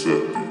Giuseppe.